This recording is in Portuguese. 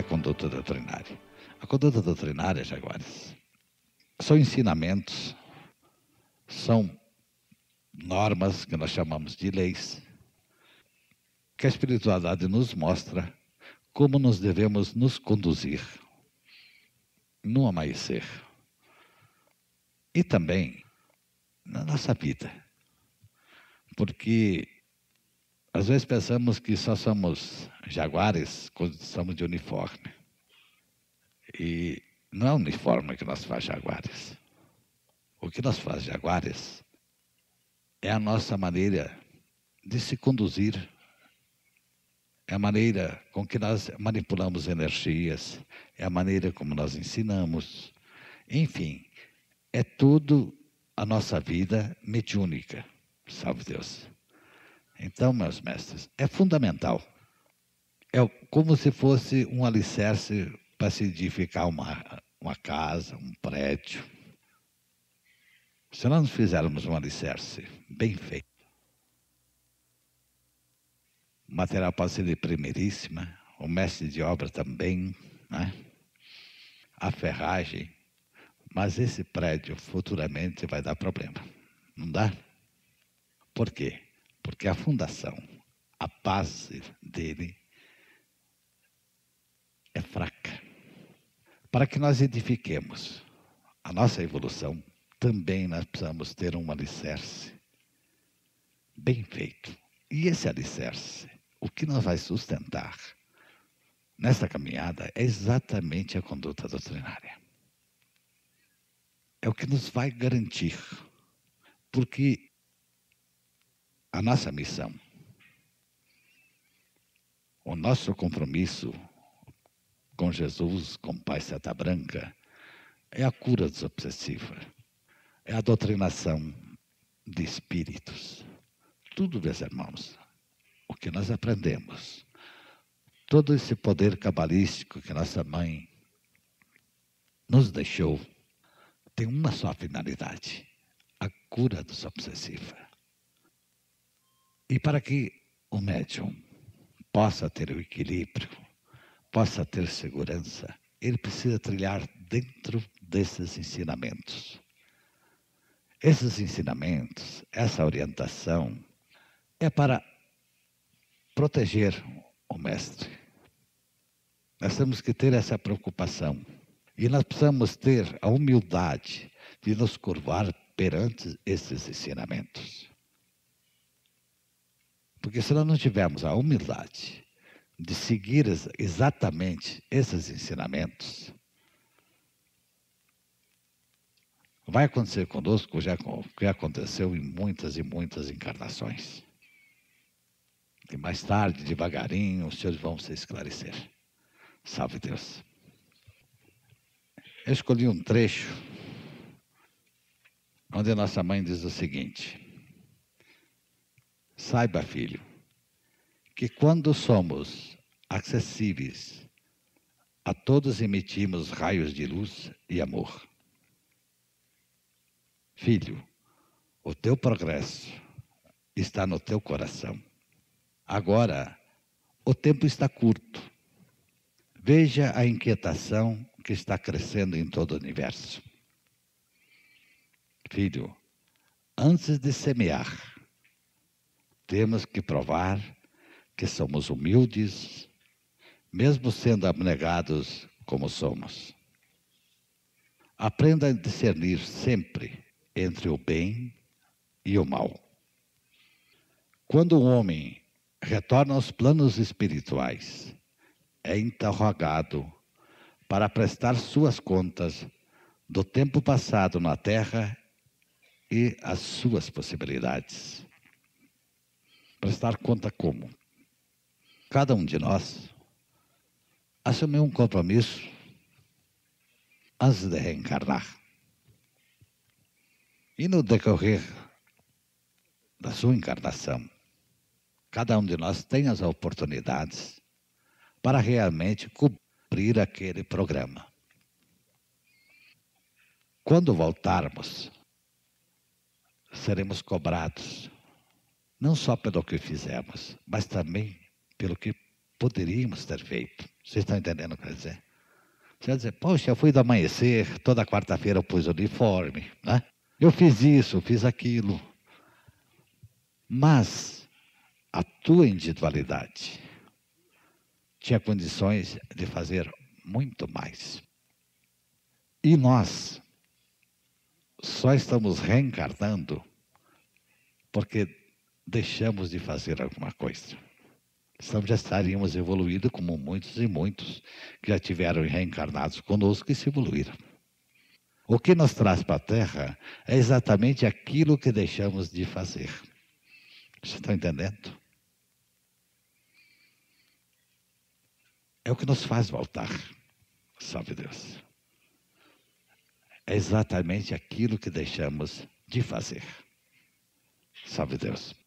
a conduta doutrinária. A conduta doutrinária, Jaguares, são ensinamentos, são normas que nós chamamos de leis, que a espiritualidade nos mostra como nós devemos nos conduzir no amanhecer e também na nossa vida. Porque às vezes pensamos que só somos jaguares quando estamos de uniforme. E não é o uniforme que nós faz jaguares. O que nós faz jaguares é a nossa maneira de se conduzir. É a maneira com que nós manipulamos energias, é a maneira como nós ensinamos. Enfim, é tudo a nossa vida mediúnica, salve Deus. Então, meus mestres, é fundamental. É como se fosse um alicerce para se edificar uma casa, um prédio. Se nós não fizermos um alicerce bem feito, material pode ser de primeiríssima, o mestre de obra também, né? A ferragem, mas esse prédio futuramente vai dar problema, não dá? Por quê? Porque a fundação, a base dele é fraca. Para que nós edifiquemos a nossa evolução, também nós precisamos ter um alicerce bem feito. E esse alicerce, o que nós vai sustentar nessa caminhada é exatamente a conduta doutrinária. É o que nos vai garantir, porque a nossa missão, o nosso compromisso com Jesus, com o Pai Seta Branca, é a cura desobsessiva, é a doutrinação de espíritos. Tudo, meus irmãos, o que nós aprendemos, todo esse poder cabalístico que nossa mãe nos deixou, tem uma só finalidade, a cura desobsessiva. E para que o médium possa ter o equilíbrio, possa ter segurança, ele precisa trilhar dentro desses ensinamentos. Esses ensinamentos, essa orientação, é para proteger o mestre. Nós temos que ter essa preocupação. E nós precisamos ter a humildade de nos curvar perante esses ensinamentos. Porque se nós não tivermos a humildade de seguir exatamente esses ensinamentos, vai acontecer conosco já o que aconteceu em muitas e muitas encarnações. E mais tarde, devagarinho, os senhores vão se esclarecer. Salve Deus. Eu escolhi um trecho onde a nossa mãe diz o seguinte: saiba, filho, que quando somos acessíveis, a todos emitimos raios de luz e amor. Filho, o teu progresso está no teu coração. Agora, o tempo está curto. Veja a inquietação que está crescendo em todo o universo. Filho, antes de semear, temos que provar que somos humildes, mesmo sendo abnegados como somos. Aprenda a discernir sempre entre o bem e o mal. Quando o homem retorna aos planos espirituais, é interrogado para prestar suas contas do tempo passado na Terra e as suas possibilidades. Prestar conta como? Cada um de nós assumiu um compromisso antes de reencarnar. E no decorrer da sua encarnação, cada um de nós tem as oportunidades para realmente cumprir aquele programa. Quando voltarmos, seremos cobrados, não só pelo que fizemos, mas também pelo que poderíamos ter feito. Vocês estão entendendo o que eu quero dizer? Você vai dizer, poxa, eu fui do amanhecer, toda quarta-feira eu pus o uniforme, né? Eu fiz isso, fiz aquilo. Mas a tua individualidade tinha condições de fazer muito mais. E nós só estamos reencarnando porque deixamos de fazer alguma coisa. Senão já estaríamos evoluídos como muitos e muitos que já tiveram reencarnados conosco e se evoluíram. O que nos traz para a Terra é exatamente aquilo que deixamos de fazer. Vocês estão entendendo? É o que nos faz voltar, sabe Deus. É exatamente aquilo que deixamos de fazer, sabe Deus.